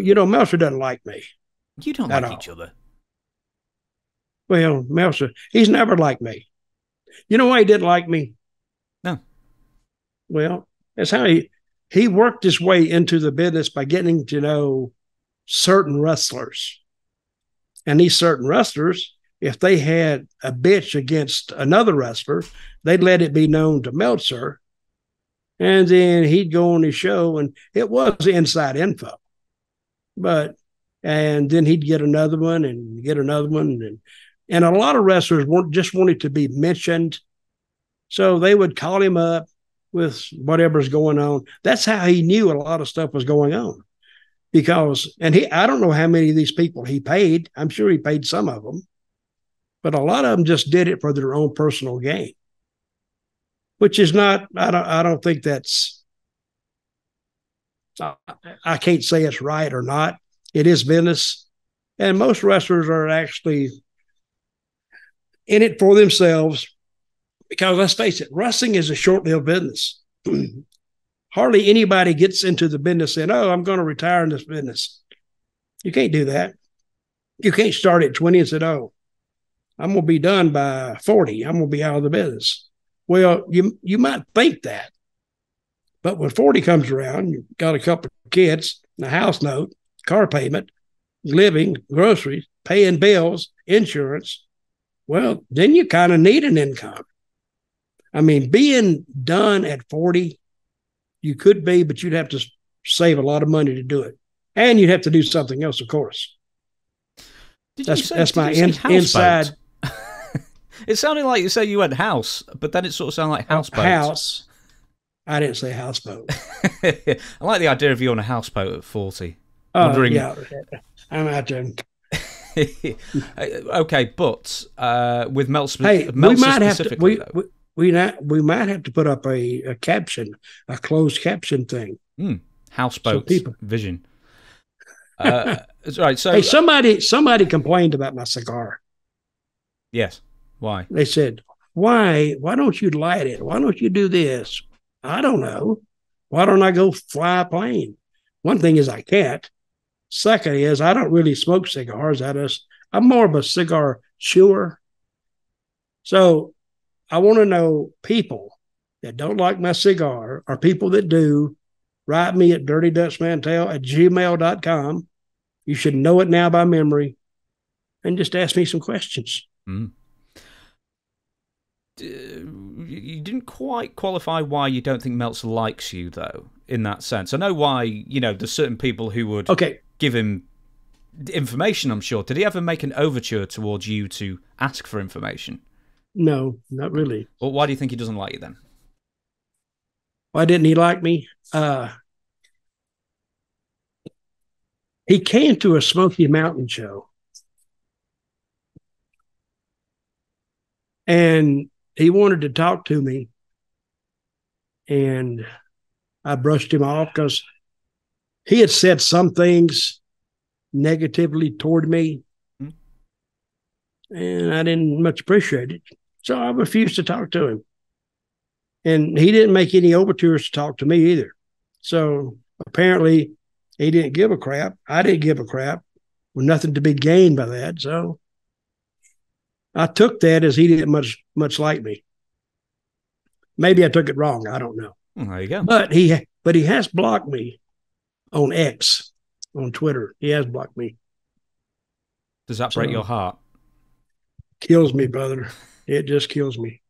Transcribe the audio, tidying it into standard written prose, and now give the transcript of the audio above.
you know, Meltzer doesn't like me. You don't like each other. Well, Meltzer, he's never liked me. You know why he didn't like me? No. Well, that's how he worked his way into the business by getting to know certain wrestlers. And these certain wrestlers, if they had a bitch against another wrestler, they'd let it be known to Meltzer. And then he'd go on his show, and it was inside info. But, and then he'd get another one and get another one. And a lot of wrestlers just wanted to be mentioned. So they would call him up with whatever's going on. That's how he knew a lot of stuff was going on. Because, and I don't know how many of these people he paid. I'm sure he paid some of them, but a lot of them just did it for their own personal gain, which is not, I don't think that's, I can't say it's right or not. It is business. And most wrestlers are actually in it for themselves because, let's face it, wrestling is a short-lived business. Hardly anybody gets into the business saying, oh, I'm going to retire in this business. You can't do that. You can't start at 20 and say, oh, I'm going to be done by 40. I'm going to be out of the business. Well, you might think that, but when 40 comes around, you've got a couple of kids, a house note, car payment, living, groceries, paying bills, insurance. Well, then you kind of need an income. I mean, being done at 40, you could be, but you'd have to save a lot of money to do it. And you'd have to do something else, of course. That's my inside. It sounded like you said you went house, but then it sort of sounded like houseboat. House. I didn't say houseboat. I like the idea of you on a houseboat at 40. Wondering, yeah, I'm out there. Okay, but with Meltzer, hey, we might have to put up a caption, a closed caption thing. Houseboat vision. Right. So, hey, somebody complained about my cigar. Yes. Why? They said, why don't you light it? Why don't you do this? I don't know. Why don't I go fly a plane? One thing is I can't. Second is I don't really smoke cigars. I'm more of a cigar chewer. So I want to know, people that don't like my cigar or people that do, write me at dirtydutchmantell@gmail.com. You should know it now by memory. And just ask me some questions. You didn't quite qualify why you don't think Meltzer likes you, though, in that sense. I know why, you know, there's certain people who would give him information, I'm sure. Did he ever make an overture towards you to ask for information? No, not really. Well, why do you think he doesn't like you then? Why didn't he like me? He came to a Smoky Mountain show. And he wanted to talk to me, and I brushed him off because he had said some things negatively toward me, and I didn't much appreciate it. So I refused to talk to him, and he didn't make any overtures to talk to me either. So apparently he didn't give a crap. I didn't give a crap. With nothing to be gained by that, so I took that as he didn't much like me. Maybe I took it wrong. I don't know. Well, there you go. But he has blocked me on X, on Twitter. He has blocked me. Does that break your heart? Kills me, brother. It just kills me.